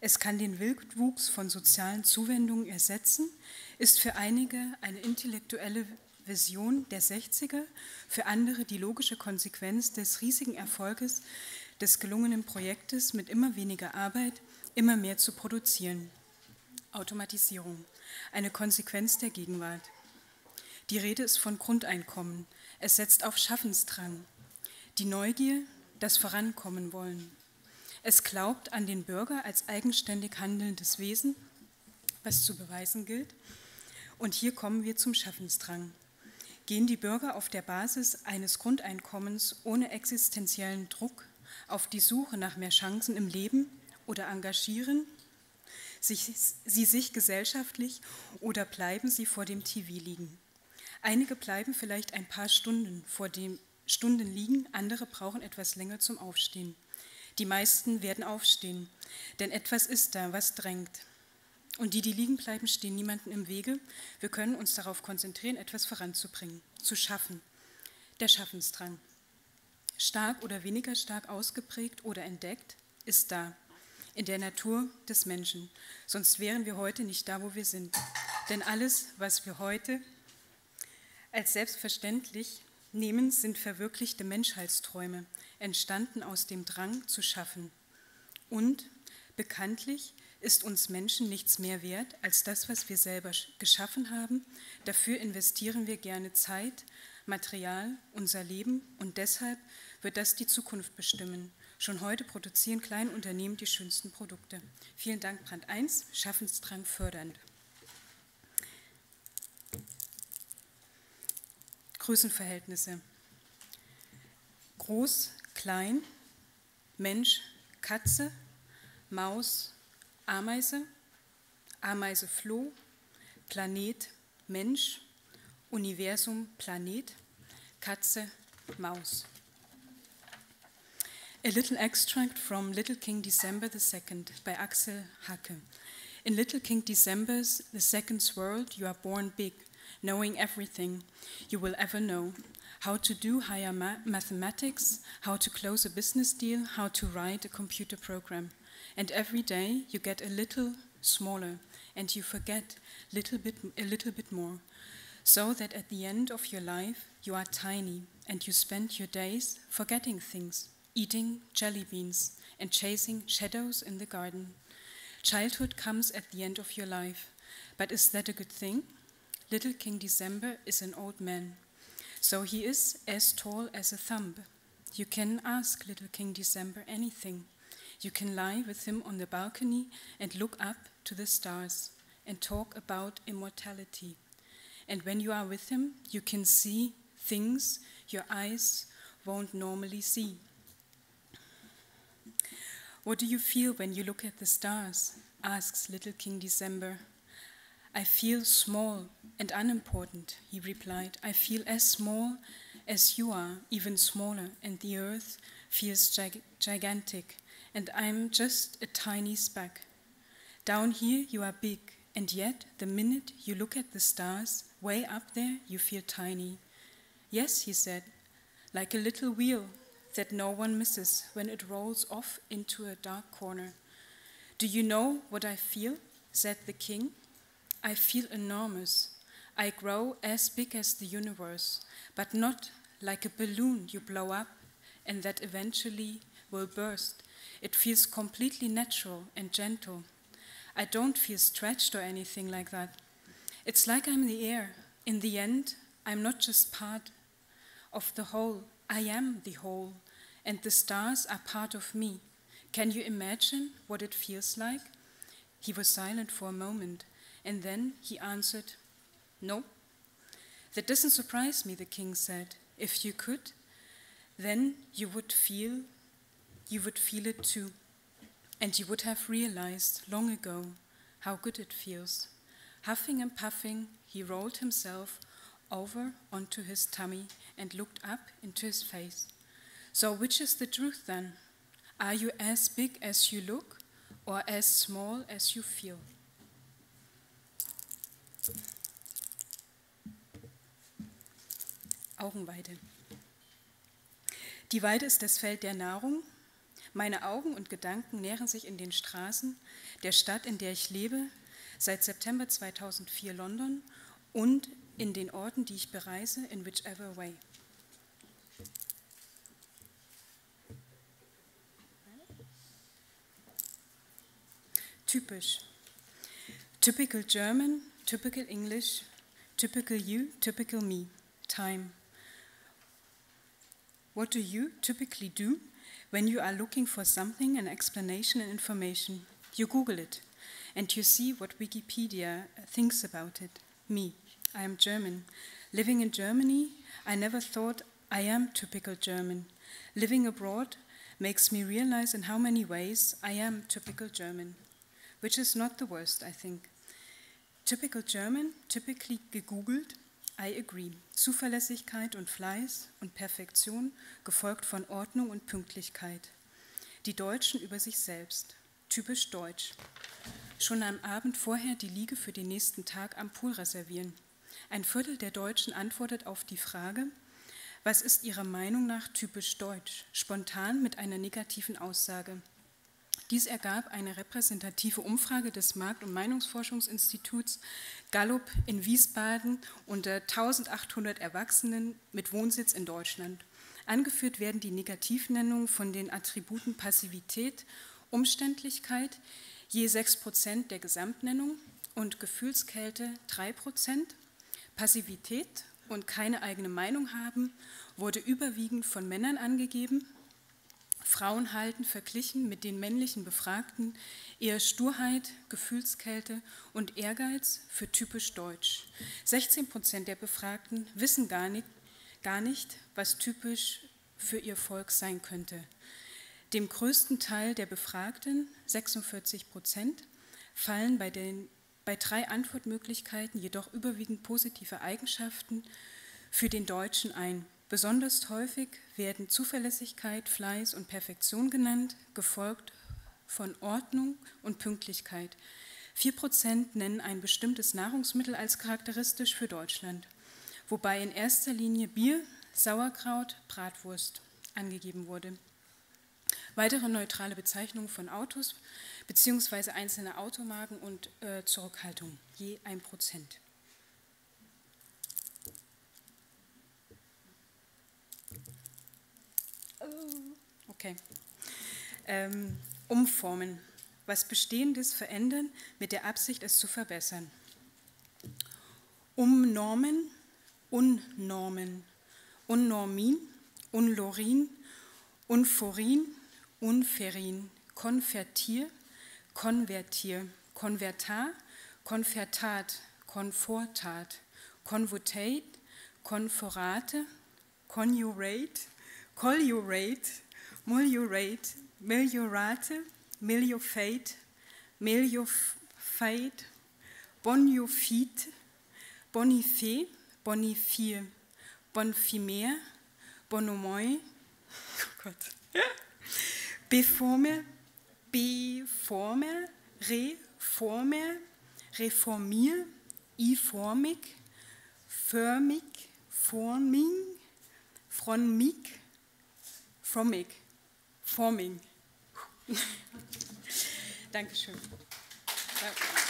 es kann den Wildwuchs von sozialen Zuwendungen ersetzen, ist für einige eine intellektuelle Vision der 60er, für andere die logische Konsequenz des riesigen Erfolges des gelungenen Projektes mit immer weniger Arbeit, immer mehr zu produzieren. Automatisierung, eine Konsequenz der Gegenwart. Die Rede ist von Grundeinkommen. Es setzt auf Schaffensdrang, die Neugier, das Vorankommen wollen. Es glaubt an den Bürger als eigenständig handelndes Wesen, was zu beweisen gilt. Und hier kommen wir zum Schaffensdrang. Gehen die Bürger auf der Basis eines Grundeinkommens ohne existenziellen Druck auf die Suche nach mehr Chancen im Leben oder engagieren sie sich gesellschaftlich oder bleiben sie vor dem TV liegen? Einige bleiben vielleicht ein paar Stunden vor dem Stunden liegen, andere brauchen etwas länger zum Aufstehen. Die meisten werden aufstehen, denn etwas ist da, was drängt. Und die liegen bleiben, stehen niemandem im Wege. Wir können uns darauf konzentrieren, etwas voranzubringen, zu schaffen. Der Schaffensdrang, stark oder weniger stark ausgeprägt oder entdeckt, ist da, in der Natur des Menschen. Sonst wären wir heute nicht da, wo wir sind. Denn alles, was wir heute als selbstverständlich nehmen, sind verwirklichte Menschheitsträume, entstanden aus dem Drang zu schaffen. Und bekanntlich ist uns Menschen nichts mehr wert als das, was wir selber geschaffen haben. Dafür investieren wir gerne Zeit, Material, unser Leben und deshalb wird das die Zukunft bestimmen. Schon heute produzieren kleine Unternehmen die schönsten Produkte. Vielen Dank, Brand 1, Schaffensdrang fördernd. Größenverhältnisse. Groß, klein, Mensch, Katze, Maus, Ameise, Ameisefloh, Planet, Mensch, Universum, Planet, Katze, Maus. A little extract from Little King December II by Axel Hacke. In Little King December II's world, you are born big, knowing everything you will ever know. How to do higher mathematics, how to close a business deal, how to write a computer program. And every day you get a little smaller and you forget a little bit more. So that at the end of your life you are tiny and you spend your days forgetting things, eating jelly beans and chasing shadows in the garden. Childhood comes at the end of your life, but is that a good thing? Little King December is an old man, so he is as tall as a thumb. You can ask Little King December anything. You can lie with him on the balcony and look up to the stars and talk about immortality. And when you are with him, you can see things your eyes won't normally see. What do you feel when you look at the stars? Asks Little King December. I feel small and unimportant, he replied. I feel as small as you are, even smaller, and the earth feels gigantic. And I'm just a tiny speck. Down here you are big, and yet the minute you look at the stars, way up there you feel tiny. Yes, he said, like a little wheel that no one misses when it rolls off into a dark corner. Do you know what I feel? Said the king. I feel enormous. I grow as big as the universe, but not like a balloon you blow up and that eventually will burst. It feels completely natural and gentle. I don't feel stretched or anything like that. It's like I'm in the air. In the end, I'm not just part of the whole. I am the whole, and the stars are part of me. Can you imagine what it feels like? He was silent for a moment, and then he answered, no. That doesn't surprise me, the king said. If you could, then you would feel it too, and you would have realized long ago how good it feels. Huffing and puffing, he rolled himself over onto his tummy and looked up into his face. So which is the truth then? Are you as big as you look, or as small as you feel? Augenweide. Die Weide ist das Feld der Nahrung. Meine Augen und Gedanken nähren sich in den Straßen der Stadt, in der ich lebe, seit September 2004 London und in den Orten, die ich bereise, in whichever way. Typisch. Typical German, typical English, typical you, typical me. Time. What do you typically do when you are looking for something, an explanation and information? You Google it and you see what Wikipedia thinks about it. Me. I am German. Living in Germany, I never thought I am typical German. Living abroad makes me realize in how many ways I am typical German, which is not the worst, I think. Typical German, typically gegoogelt, I agree. Zuverlässigkeit und Fleiß und Perfektion, gefolgt von Ordnung und Pünktlichkeit. Die Deutschen über sich selbst, typisch deutsch. Schon am Abend vorher die Liege für den nächsten Tag am Pool reservieren. Ein Viertel der Deutschen antwortet auf die Frage, was ist Ihrer Meinung nach typisch deutsch? Spontan mit einer negativen Aussage. Dies ergab eine repräsentative Umfrage des Markt- und Meinungsforschungsinstituts Gallup in Wiesbaden unter 1800 Erwachsenen mit Wohnsitz in Deutschland. Angeführt werden die Negativnennungen von den Attributen Passivität, Umständlichkeit, je 6% der Gesamtnennung und Gefühlskälte 3%. Passivität und keine eigene Meinung haben wurde überwiegend von Männern angegeben. Frauen halten verglichen mit den männlichen Befragten eher Sturheit, Gefühlskälte und Ehrgeiz für typisch deutsch. 16% der Befragten wissen gar nicht, was typisch für ihr Volk sein könnte. Dem größten Teil der Befragten, 46%, fallen bei drei Antwortmöglichkeiten jedoch überwiegend positive Eigenschaften für den Deutschen ein. Besonders häufig werden Zuverlässigkeit, Fleiß und Perfektion genannt, gefolgt von Ordnung und Pünktlichkeit. 4% nennen ein bestimmtes Nahrungsmittel als charakteristisch für Deutschland, wobei in erster Linie Bier, Sauerkraut, Bratwurst angegeben wurde. Weitere neutrale Bezeichnungen von Autos bzw. einzelne Automarken und Zurückhaltung, je 1%. Okay. Umformen. Was Bestehendes verändern, mit der Absicht, es zu verbessern. Umnormen, Unnormen, Unnormin, Unlorin, Unforin, Unferin, Konvertier, Konvertier, Konvertar, Konvertat, Konfortat, Convotate, Konforate, Conjurate, Colurate, Mulurate, Meliorate, Meliofate, Meliofate, Boniofite, Bonifé, Bonifie, Bonfimer, Bonomoi, oh Gott, Beformer, Beformer, Reformer, Reformier, Iformig, Förmig, Forming, Fronmig, Formig, Forming. Dankeschön. Danke.